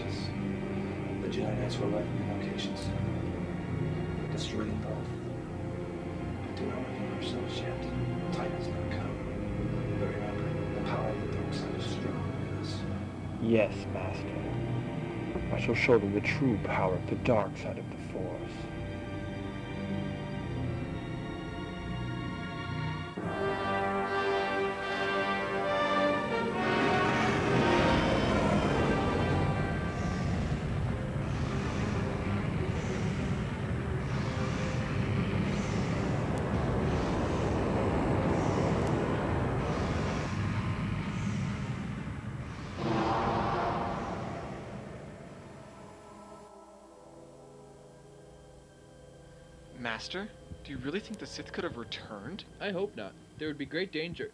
branches. The genetics were lightning locations. Destroy them both. Do not reveal ourselves yet. Time has not come. But remember, the power of the dark side is strong in us. Yes, Master. I shall show them the true power of the dark side of the Force. Master, do you really think the Sith could have returned? I hope not. There would be great danger.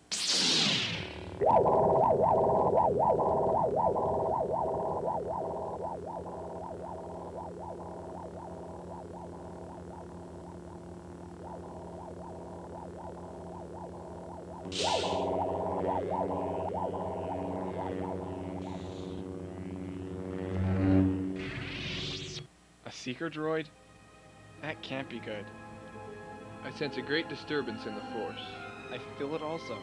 A seeker droid? That can't be good. I sense a great disturbance in the Force. I feel it also.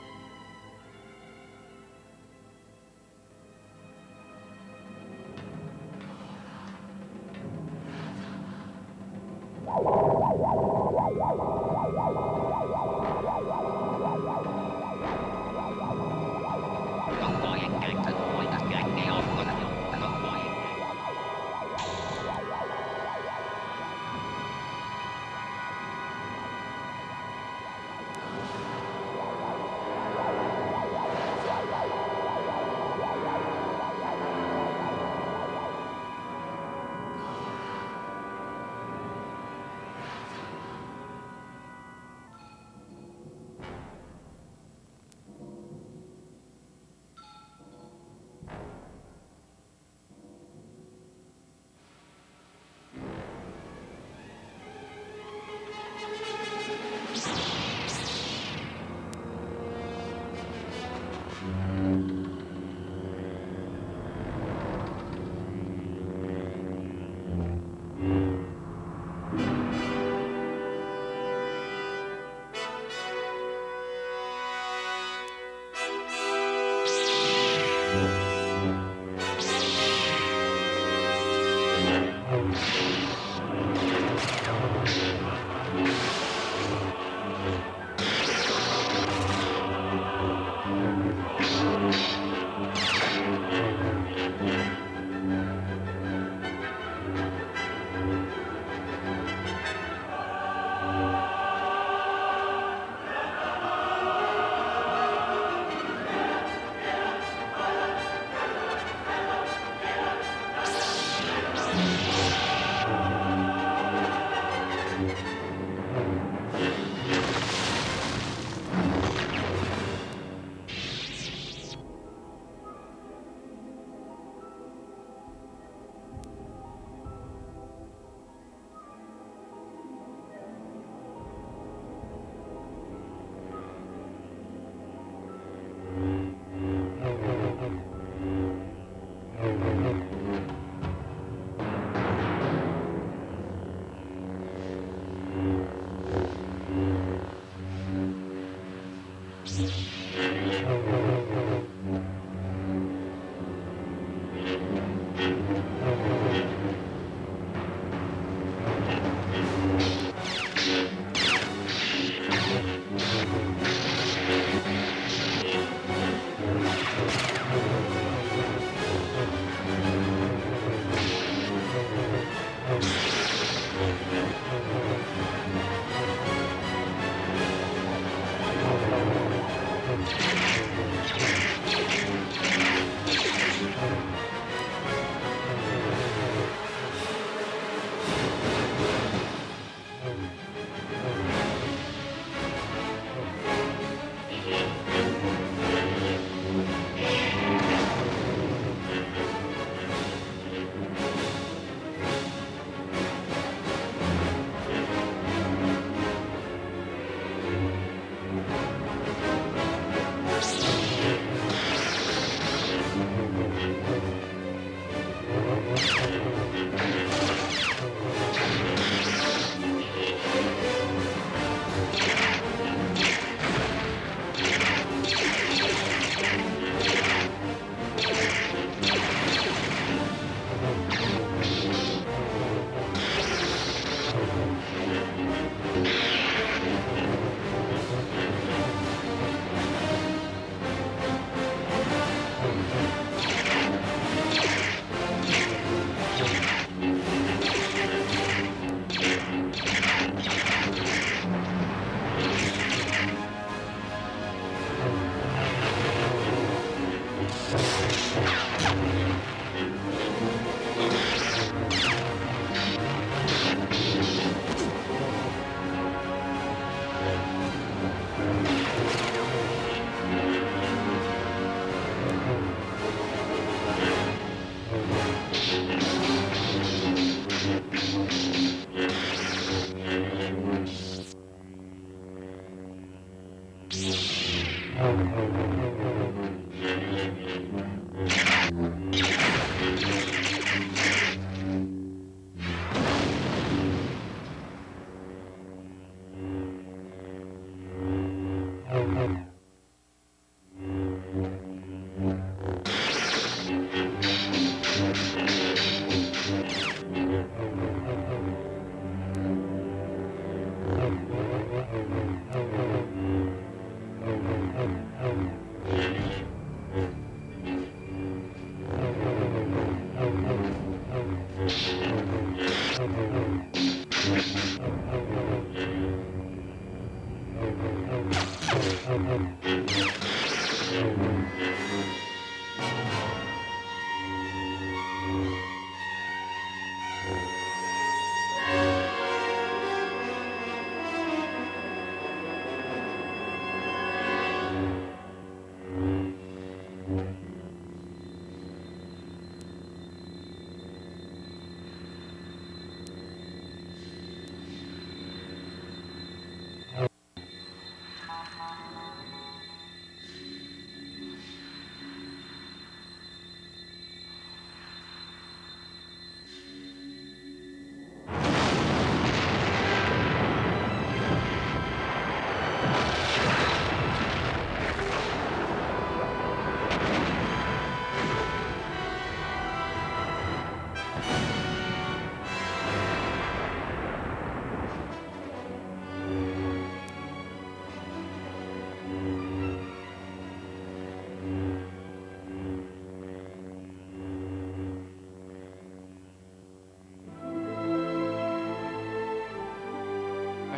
I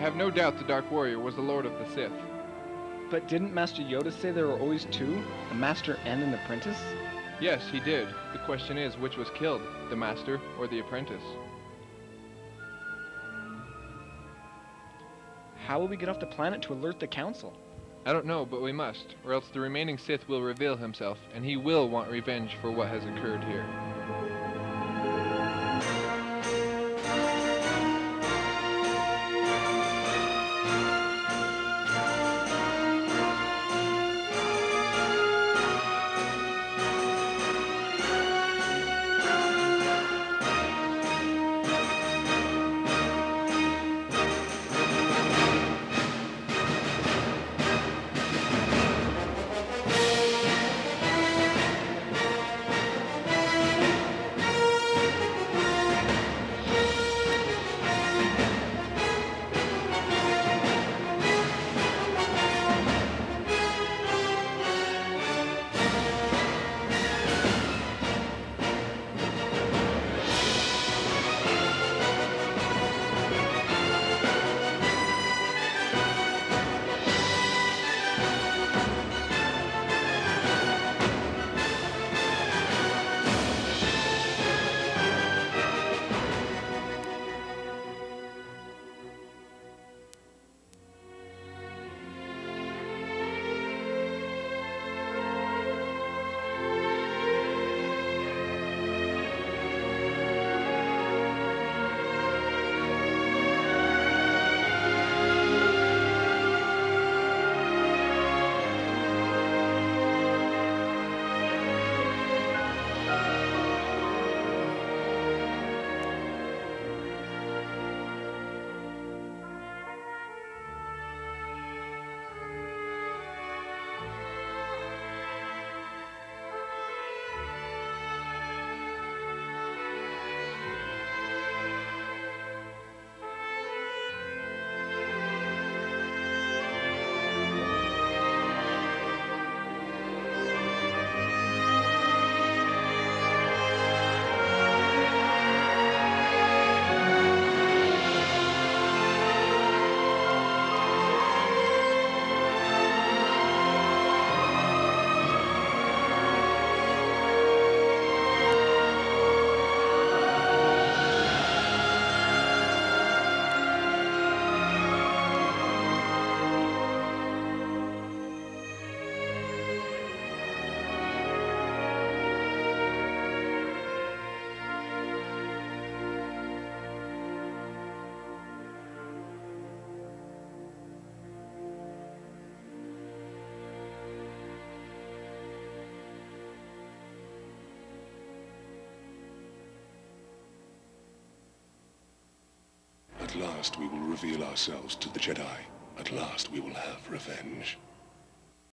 have no doubt the Dark Warrior was the Lord of the Sith. But didn't Master Yoda say there were always two? A master and an apprentice? Yes, he did. The question is, which was killed, the master or the apprentice? How will we get off the planet to alert the Council? I don't know, but we must, or else the remaining Sith will reveal himself, and he will want revenge for what has occurred here. last we will reveal ourselves to the Jedi. At last we will have revenge.